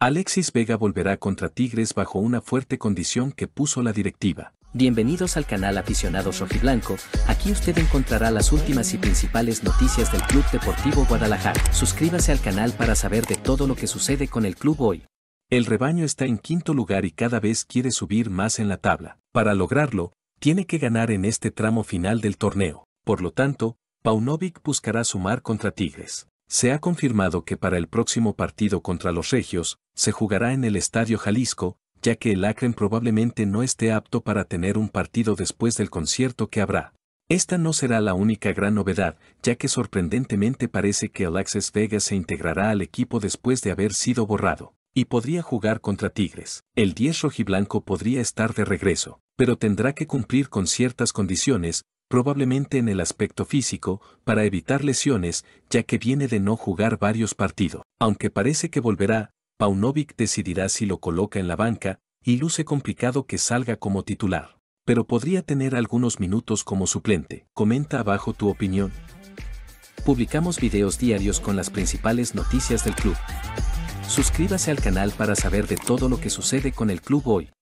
Alexis Vega volverá contra Tigres bajo una fuerte condición que puso la directiva. Bienvenidos al canal Aficionados Rojiblanco, aquí usted encontrará las últimas y principales noticias del Club Deportivo Guadalajara. Suscríbase al canal para saber de todo lo que sucede con el club hoy. El rebaño está en quinto lugar y cada vez quiere subir más en la tabla. Para lograrlo, tiene que ganar en este tramo final del torneo. Por lo tanto, Paunovic buscará sumar contra Tigres. Se ha confirmado que para el próximo partido contra los Regios, se jugará en el Estadio Jalisco, ya que el Akron probablemente no esté apto para tener un partido después del concierto que habrá. Esta no será la única gran novedad, ya que sorprendentemente parece que Alexis Vega se integrará al equipo después de haber sido borrado, y podría jugar contra Tigres. El 10 rojiblanco podría estar de regreso, pero tendrá que cumplir con ciertas condiciones, probablemente en el aspecto físico, para evitar lesiones, ya que viene de no jugar varios partidos. Aunque parece que volverá, Paunovic decidirá si lo coloca en la banca, y luce complicado que salga como titular, pero podría tener algunos minutos como suplente. Comenta abajo tu opinión. Publicamos videos diarios con las principales noticias del club. Suscríbase al canal para saber de todo lo que sucede con el club hoy.